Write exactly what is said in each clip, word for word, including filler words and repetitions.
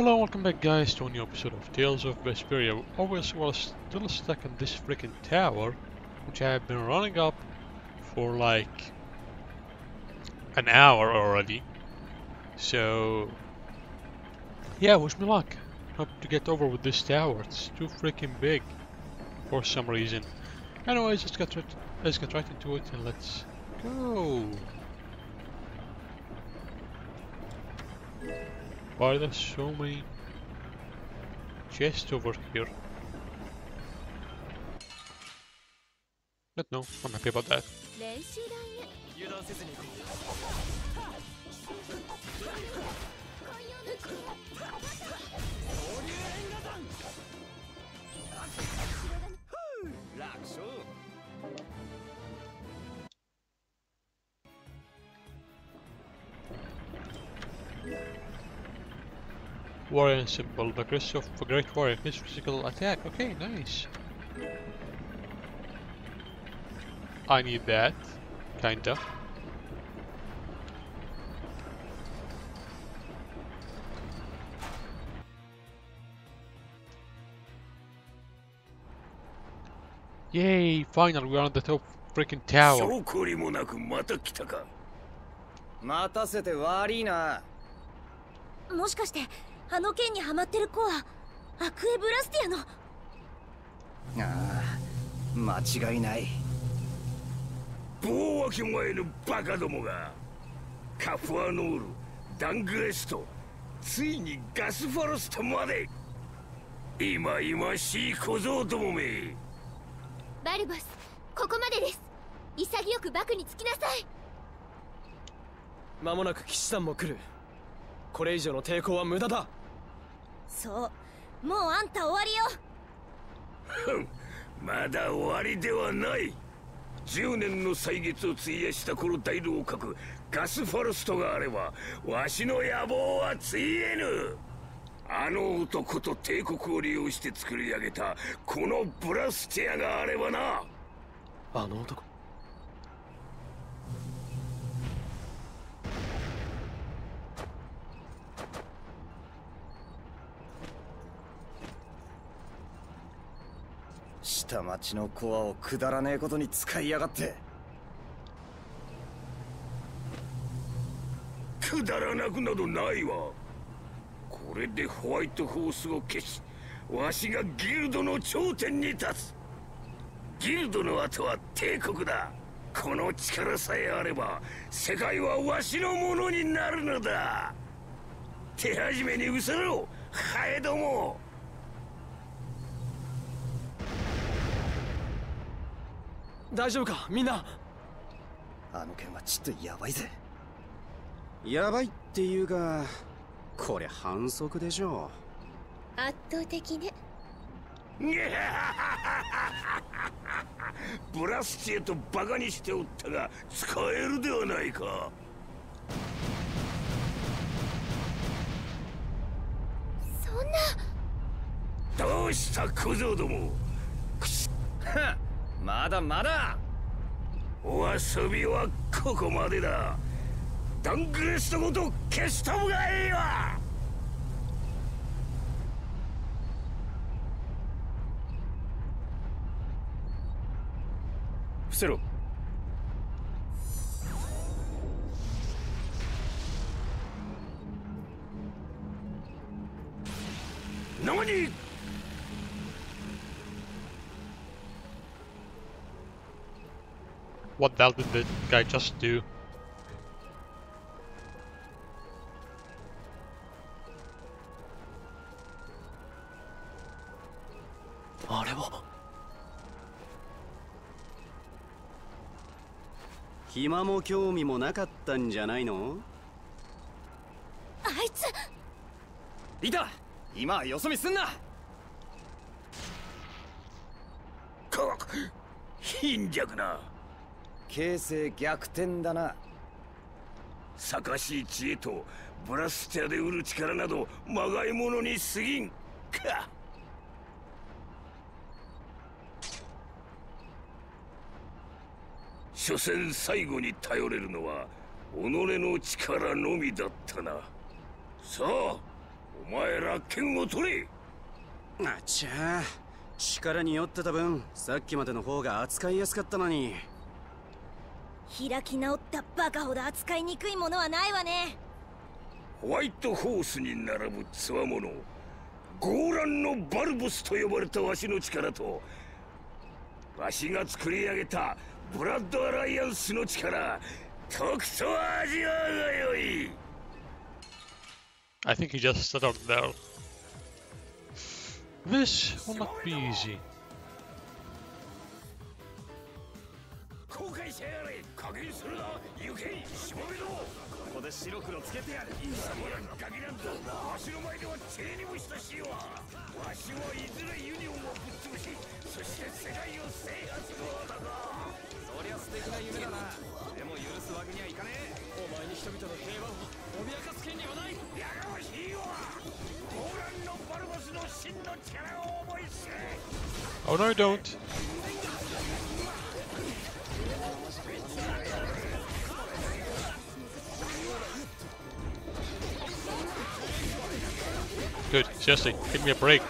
Hello, welcome back guys to a new episode of Tales of Vesperia. Always was still stuck in this freaking tower, which I have been running up for like an hour already. So yeah, wish me luck. Hope to get over with this tower. It's too freaking big for some reason. Anyways, let's get right, let's get right into it and let's go. Why are there so many chests over here? But no, I'm happy about that. Warrior symbol, the crest of a great warrior, his physical attack. Okay, nice. I need that, kinda. Yay, finally we are on the top freaking tower. あの剣にはまってる子はアクエブラスティアの。ああ、間違いない。暴挙前のバカどもがカフアノール、ダングエスト、ついにガスファロストまで。今々しい小僧どもめ。バルボス、ここまでです。潔くバクにつきなさい。間もなく騎士さんも来る。これ以上の抵抗は無駄だ。 そう、もうあんた終わりよ。まだ終わりではない。じゅうねんの歳月を費やしたこの大楼閣、ガスファルストがあればわしの野望はついえぬ。あの男と帝国を利用して作り上げたこのブラスティアがあればな。あの男、下町のコアをくだらねえことに使いやがって。くだらなくなどないわ。これでホワイトホースを消し、わしがギルドの頂点に立つ。ギルドの後は帝国だ。この力さえあれば世界はわしのものになるのだ。手始めにうせろ、ハエども。 大丈夫か、みんな。あの件はちょっとやばいぜ。やばいっていうか、これ反則でしょう。圧倒的ね。ブラスチェとバカにしておったが使えるではないか。そんな。どうした小僧ども。はっ。 まだまだお遊びはここまでだ。ダングレストごと消した方がいいわ。伏せろ。何。 What the hell did the guy just do? Hima mo kyoumi mo nakatta n janai no? Aitsu! Ita! Ima yosomi sunna! Kok! Hinjaku na! 形勢逆転だな。賢しい知恵とブラスティアで売る力などまがいものに過ぎんか。所詮最後に頼れるのは己の力のみだったな。さあ、お前ら剣を取れ。あちゃー、力に酔ってた分さっきまでの方が扱いやすかったのに。開き直ったバカほど扱いにくいものはないわね。ホワイトホースに並ぶつわもの、強乱のバルボスと呼ばれたわしの力と、わしが作り上げたブラッドアライアンスの力、とくと味わうがよい。I think he just stood up there. This will not be easy. おのいどん。Good, Jesse, give me a break.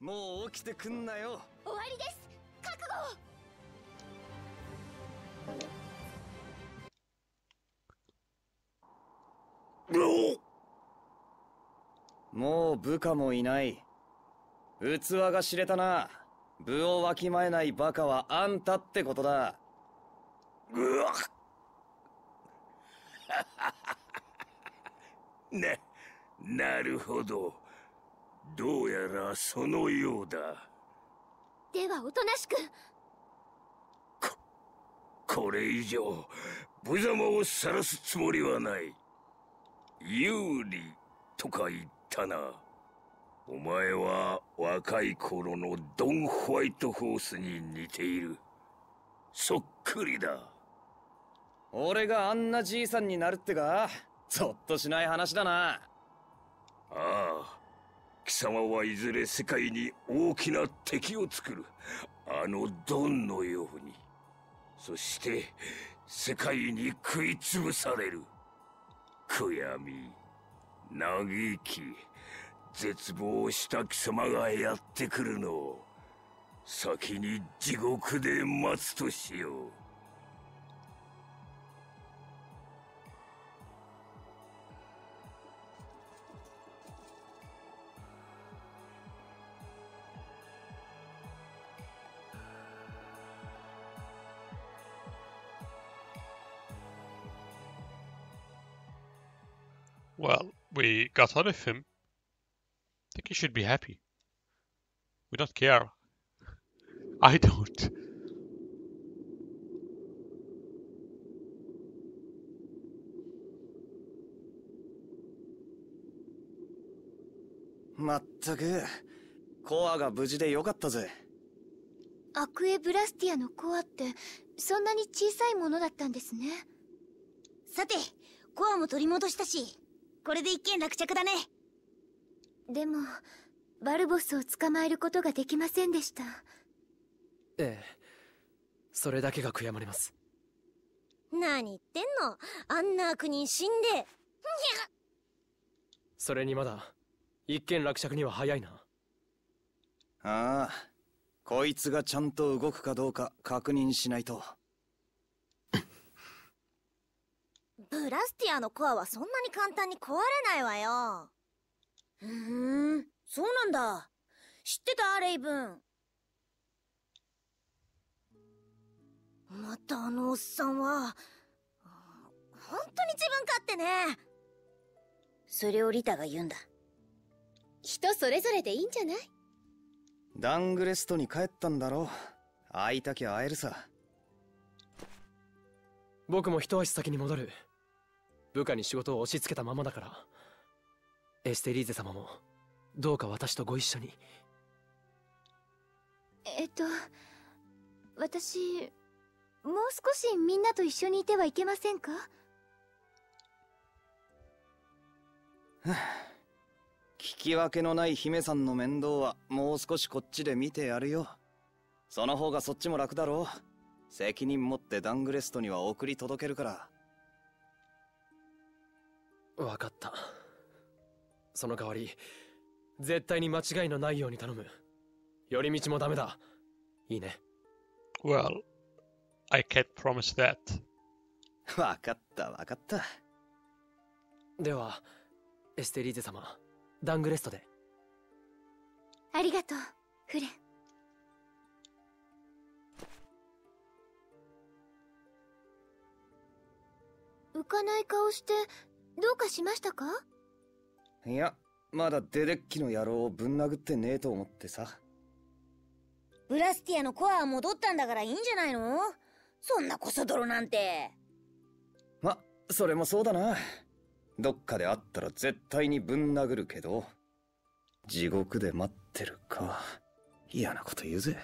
もう部下もいない。器が知れたな。部をわきまえないバカはあんたってことだ。うわっな、なるほど。どうやらそのようだ。ではおとなしく。こ、これ以上無様を晒すつもりはない。有利とか言ったな。お前は若い頃のドン・ホワイトホースに似ている。そっくりだ。俺があんなじいさんになるってか、ぞっとしない話だな。ああ、貴様はいずれ世界に大きな敵を作る、あのドンのように。そして世界に食いつぶされる。悔やみ、嘆き、絶望した貴様がやってくるのを先に地獄で待つとしよう。Well, we got rid of him. I think he should be happy. We don't care. I don't. Mattaku, Koaが無事でよかったぜ。アクエブラスティアのコアってそんなに小さいものだったんですね。さて、コアも取り戻したし。これで一件落着だね。でもバルボスを捕まえることができませんでした。ええ、それだけが悔やまれます。何言ってんの、あんな悪人死んで。それにまだ一件落着には早いな。ああ、こいつがちゃんと動くかどうか確認しないと。ブラスティアのコアはそんなに簡単に壊れないわよ。ふーん、そうなんだ。知ってた、レイブン。またあのおっさんは本当に自分勝手ね。それをリタが言うんだ。人それぞれでいいんじゃない？ダングレストに帰ったんだろう。会いたきゃ会えるさ。僕も一足先に戻る。部下に仕事を押し付けたままだから。エステリーゼ様もどうか私とご一緒に。えっと私もう少しみんなと一緒にいてはいけませんか？聞き分けのない姫さんの面倒はもう少しこっちで見てやるよ。その方がそっちも楽だろう。責任持ってダングレストには送り届けるから。分かった。その代わり絶対に間違いのないように頼む。寄り道もダメだ。いいね。 Well, I can't promise that. 分かった分かった。ではエステリーゼ様、ダングレストで。ありがとうフレン。浮かない顔してどうかしましたか？いや、まだデデッキの野郎をぶん殴ってねえと思ってさ。ブラスティアのコアは戻ったんだからいいんじゃないの？そんなこそ泥なんて。ま、それもそうだな。どっかで会ったら絶対にぶん殴るけど、地獄で待ってるか。嫌なこと言うぜ。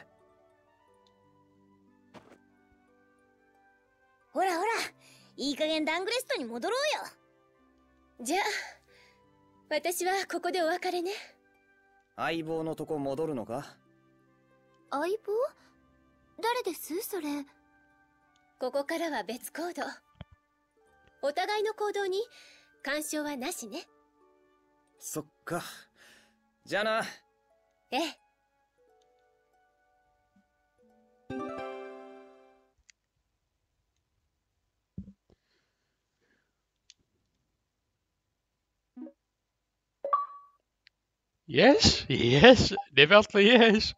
ほらほら、いい加減ダングレストに戻ろうよ。じゃあ私はここでお別れね。相棒のとこ戻るのか？相棒？誰です？それ。ここからは別行動。お互いの行動に干渉はなしね。そっか。じゃあな。ええ。Yes, yes, definitely yes.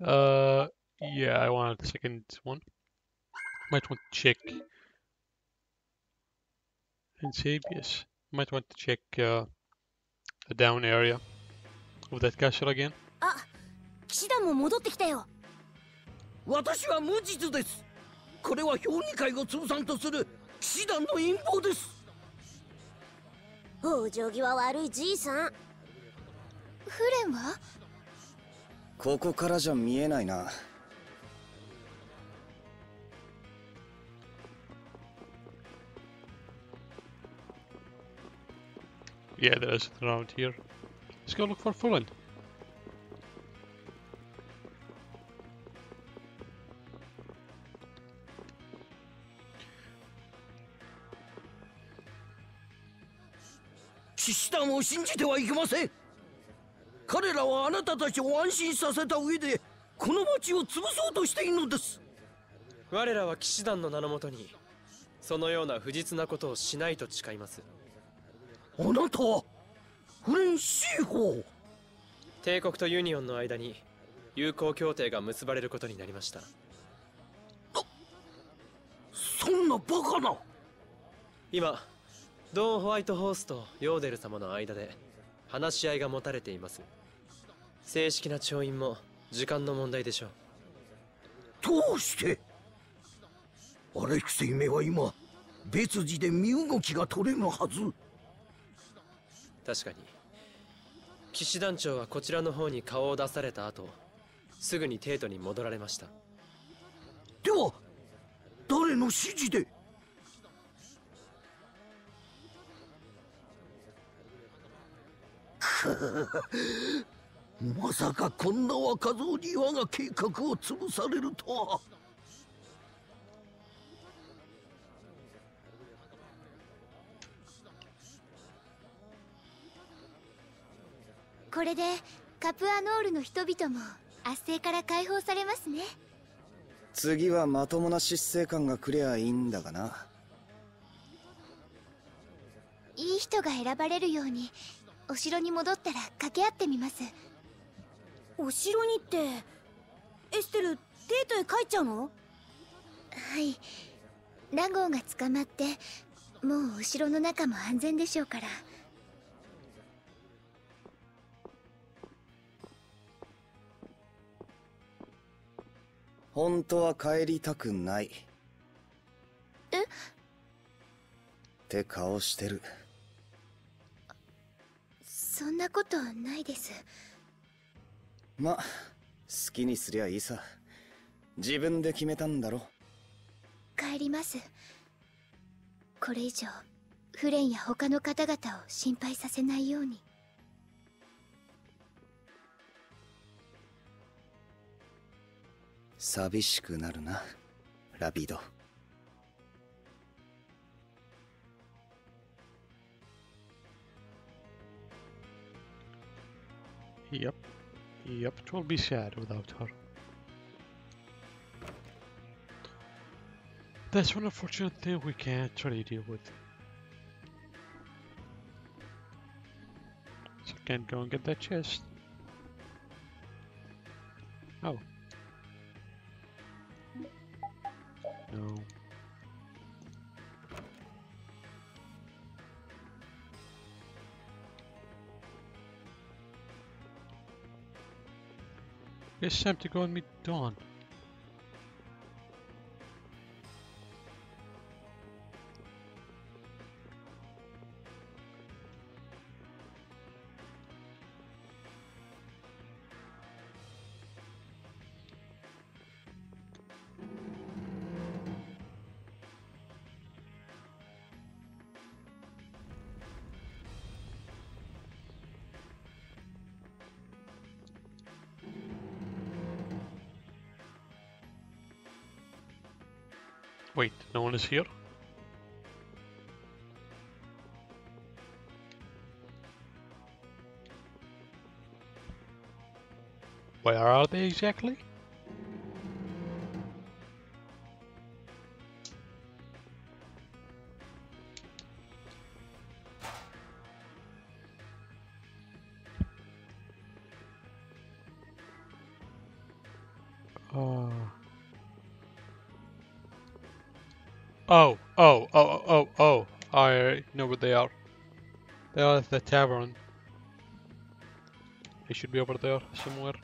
Uh, yeah, I want the second one. Might want to check. And save, yes. Might want to check uh, the down area of that castle again. Ah, Kishidanも戻ってきたよ。私は無実です。これは評議会を潰さんとする騎士団の陰謀です。往生際悪いじいさん。フレンは？ここからじゃ見えないな。Yeah, there is it around here. Let's go look for Fullen. Kishidanを信じてはいけません。彼らはあなたたちを安心させた上でこの町を潰そうとしているのです。我らは騎士団の名のもとにそのような不実なことをしないと誓います。あなたはフレンシーホー。帝国とユニオンの間に友好協定が結ばれることになりました。そんなバカな。今ドン・ホワイトホースとヨーデル様の間で話し合いが持たれています。正式な調印も時間の問題でしょう。どうしてアレクセイメは今別次で身動きが取れぬはず。確かに騎士団長はこちらの方に顔を出された後すぐに帝都に戻られました。では誰の指示で？まさかこんな若造に我が計画を潰されるとは。これでカプアノールの人々も圧政から解放されますね。次はまともな執政官がくれゃいいんだがな。いい人が選ばれるようにお城に戻ったら掛け合ってみます。お城にって、エステルデートへ帰っちゃうの？はい、ラゴーが捕まってもうお城の中も安全でしょうから。本当は帰りたくない。え？って顔してる。そんなことはないです。まあ好きにすりゃいいさ。自分で決めたんだろ。帰ります。これ以上フレンや他の方々を心配させないように。寂しくなるな、ラビド。Yep, yep, it will be sad without her. That's one unfortunate thing we can't really deal with. So I can't go and get that chest. Oh. No. It's time to go and meet Dawn. Wait, no one is here? Where are they exactly? Oh, oh, oh, oh, oh, oh, I know what they are. They are at the tavern. They should be over there somewhere.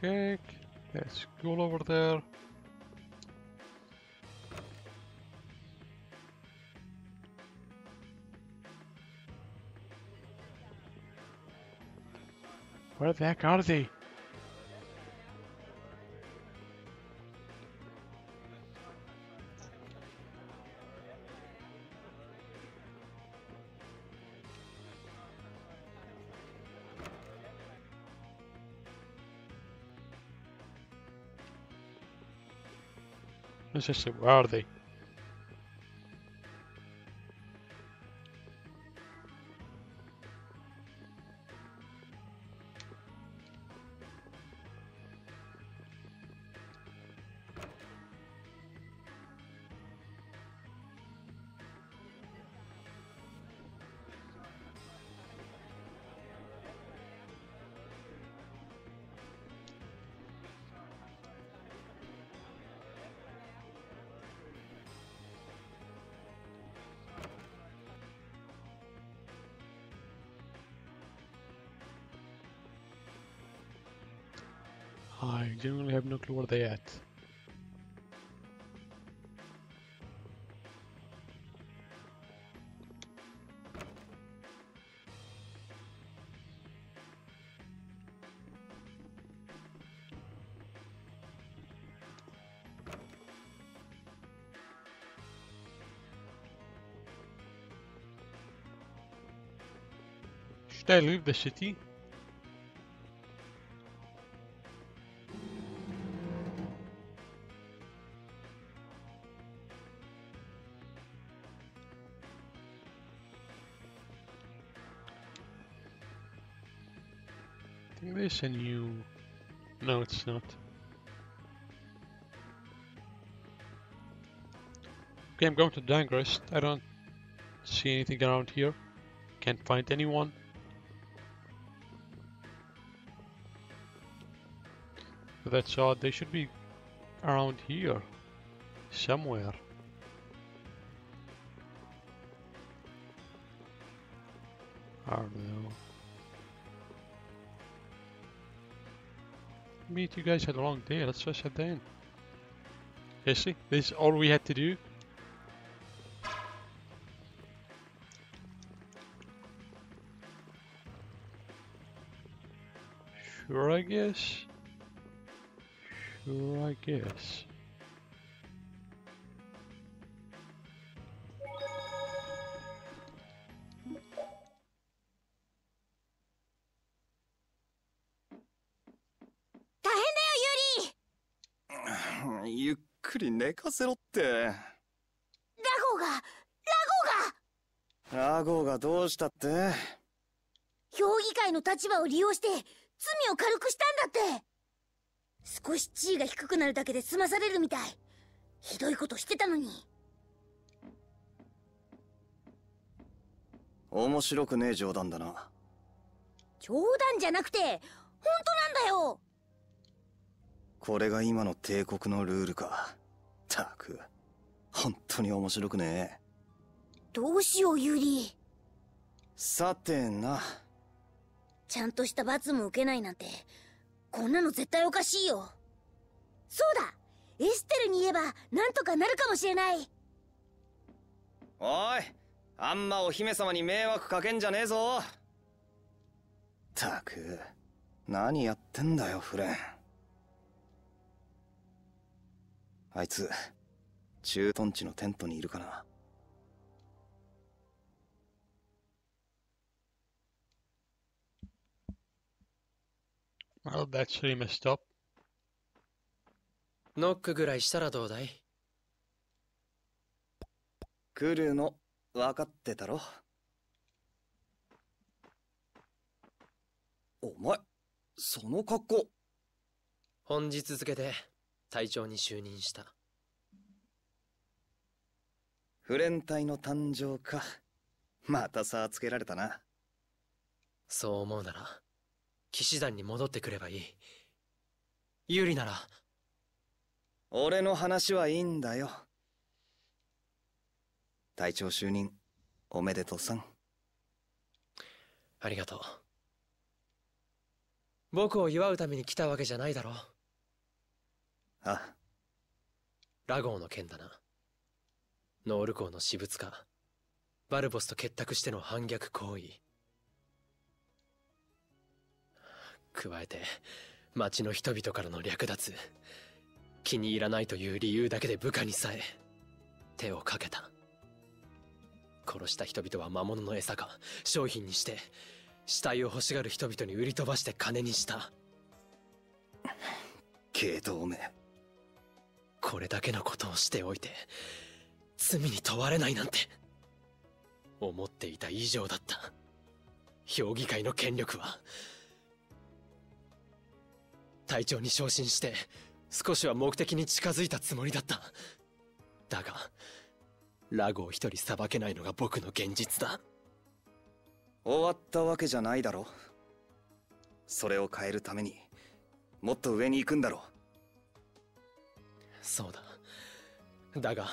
Check. Let's go over there. Where the heck are they? Where are they? I genuinely have no clue where they're at. Should I leave the city? This and you... No, it's not. Okay, I'm going to Dangrest. I don't see anything around here. Can't find anyone. But that's odd. They should be around here. Somewhere. I don't know. meet you guys had a long day. Let's rush at the end. You see, this is all we had to do. Sure, I guess. Sure, I guess. Yuri, nekaseiro tte. Rago ga, Rago ga. Rago ga dou shita tte? Kyougi kai no tachiba o riyou shite tsumi o karuku shita n da tte. Skoshi dii ga hikuku naru dake de sumasareru mitai. Hidoi koto shite ta no ni. Omoshiroku nee joudan da na. Joudan じゃなくて本当なんだよ。これが今の帝国のルールか。ったく、本当に面白くねえ。どうしよう、ユリ。さてな。ちゃんとした罰も受けないなんて、こんなの絶対おかしいよ。そうだ、エステルに言えばなんとかなるかもしれない。おい、あんまお姫様に迷惑かけんじゃねえぞ。ったく、何やってんだよ、フレン。あいつ、駐屯地のテントにいるかな。Well, that's really messed up. ノックぐらいしたらどうだい？来るの分かってたろ。お前、その格好。本日付で隊長に就任した。フレン隊の誕生か。また差つけられたな。そう思うなら騎士団に戻ってくればいい。ユリなら俺の話はいいんだよ。隊長就任おめでとうさん。ありがとう。僕を祝うために来たわけじゃないだろう。あ、ラゴーの件だな。ノール校の私物化、バルボスと結託しての反逆行為、加えて町の人々からの略奪、気に入らないという理由だけで部下にさえ手をかけた。殺した人々は魔物の餌か商品にして、死体を欲しがる人々に売り飛ばして金にした。けどおめえこれだけのことをしておいて罪に問われないなんて思っていた以上だった。評議会の権力は。隊長に昇進して少しは目的に近づいたつもりだった。だがラゴを一人裁けないのが僕の現実だ。終わったわけじゃないだろ。それを変えるためにもっと上に行くんだろう。そうだ。だが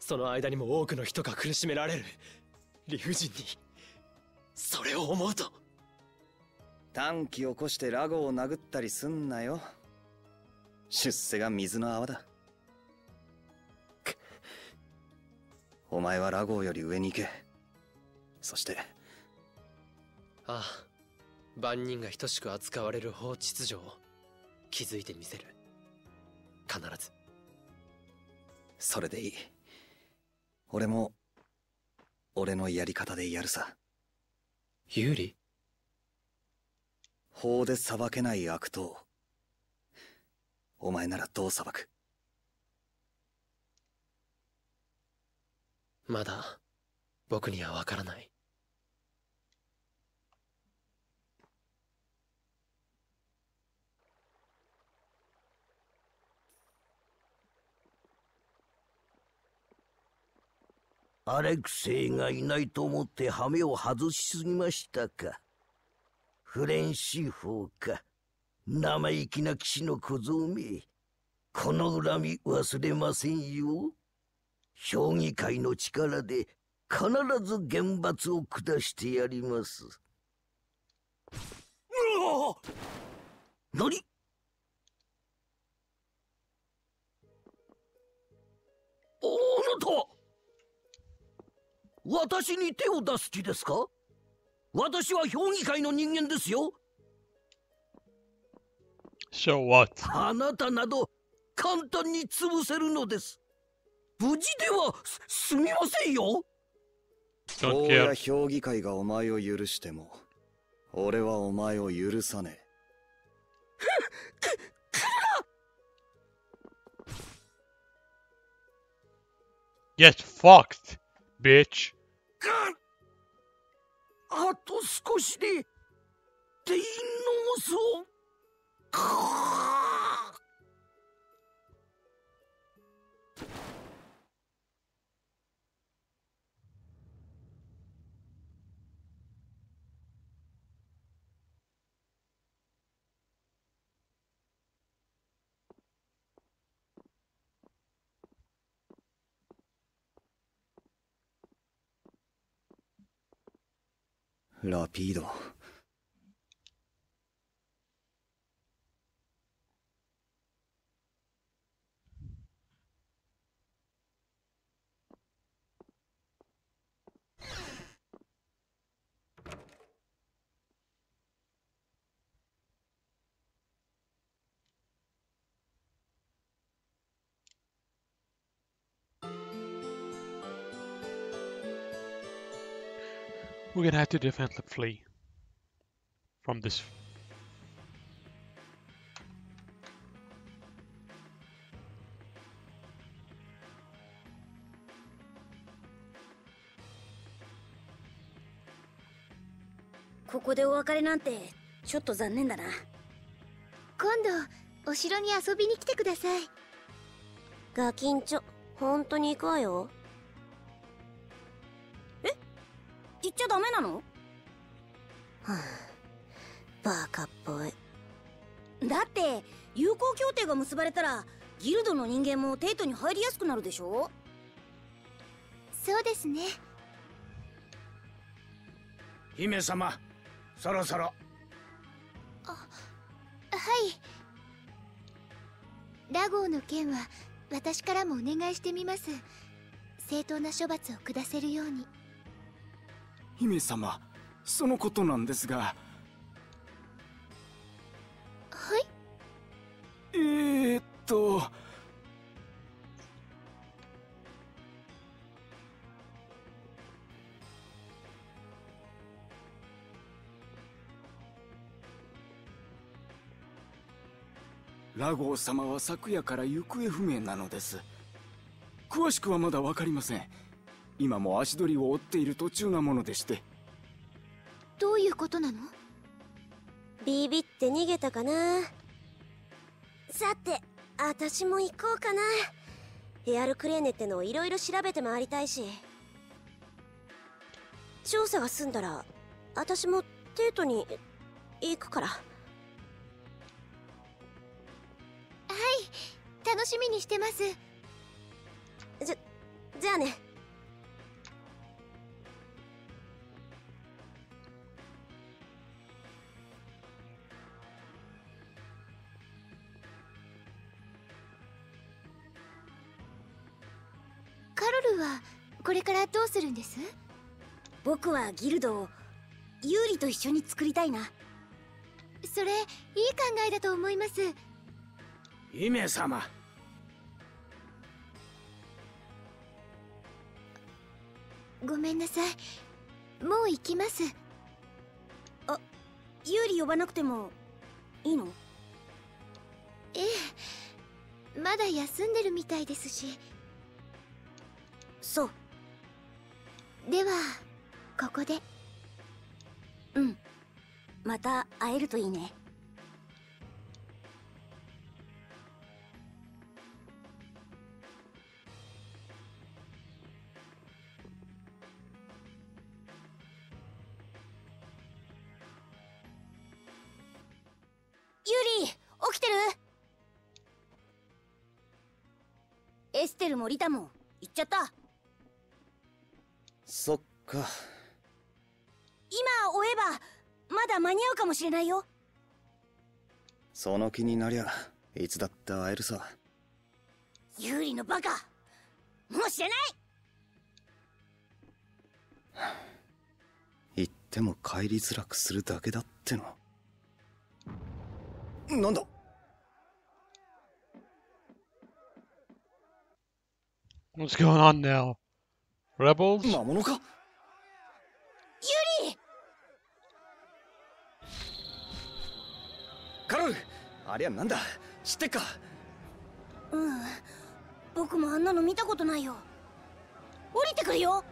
その間にも多くの人が苦しめられる。理不尽に。それを思うと短気を起こしてラゴを殴ったりすんなよ。出世が水の泡だ。お前はラゴより上に行け。そして、ああ、万人が等しく扱われる法秩序を築いてみせる。必ず。それでいい。俺も俺のやり方でやるさ。ユーリ？法で裁けない悪党、お前ならどう裁く？まだ僕にはわからない。アレクセイがいないと思ってハメを外しすぎましたか。フレンシーフォーか。生意気な騎士の小僧め。この恨み忘れませんよ。評議会の力で必ず厳罰を下してやります。うわあ！何？私に手を出す気ですか？私は評議会の人間ですよ。So what? あなたなど簡単に潰せるのです。無事では す, すみませんよ。どうや評議会がお前を許しても、俺はお前を許さねえ。Get fucked, bitch. あと少しでデイノースを。ラピード。We're gonna have to defend and flee from this. Here, the goodbye is a bit sad. Next time, come to the castle and play. Gakincho, I'm really going. 行っちゃダメなの？はあ、バカっぽい。だって友好協定が結ばれたらギルドの人間もテイトに入りやすくなるでしょ？そうですね。姫様、そろそろ。あ、はい。ラゴーの件は私からもお願いしてみます。正当な処罰を下せるように。姫様、そのことなんですが。はい？えーっとラゴー様は昨夜から行方不明なのです。詳しくはまだ分かりません。今も足取りを追っている途中なものでして。どういうことなの？ビビって逃げたかな。さて、私も行こうかな。エアルクレーネってのをいろいろ調べて回りたいし、調査が済んだら私もテートに行くから。はい、楽しみにしてます。じゃじゃあね。これからどうするんです？僕はギルドをユーリと一緒に作りたいな。それいい考えだと思います。姫様。ごめんなさい、もう行きます。あ、ユーリ呼ばなくてもいいの？ええ、まだ休んでるみたいですし。そう、ではここで。うん、また会えるといいね。ユーリー、起きてる？エステルもリタも行っちゃった。そっか。今追えばまだ間に合うかもしれないよ。その気になりゃいつだって会えるさ。ユーリのバカ、もう知らない。言っても帰りづらくするだけだっての。なんだ。What's going on now? Rebels? 魔物か。ユリ。カロル、ありゃなんだ。知ってっか。うん。僕もあんなの見たことないよ。降りてくるよ。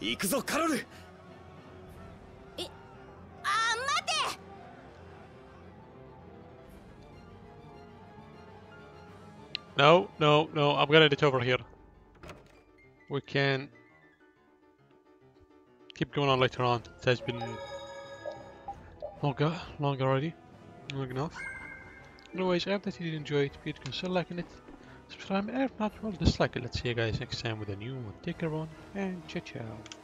行くぞカロル。え、あー待て。No, no, no. I'm gonna edit over here. We can keep going on later on. It has been longer, long already, long enough. Anyways, I hope that you did enjoy it. If you did, consider liking it, subscribe, and if not, well, dislike it. Let's see you guys next time with a new one. Take care, everyone, and ciao, ciao.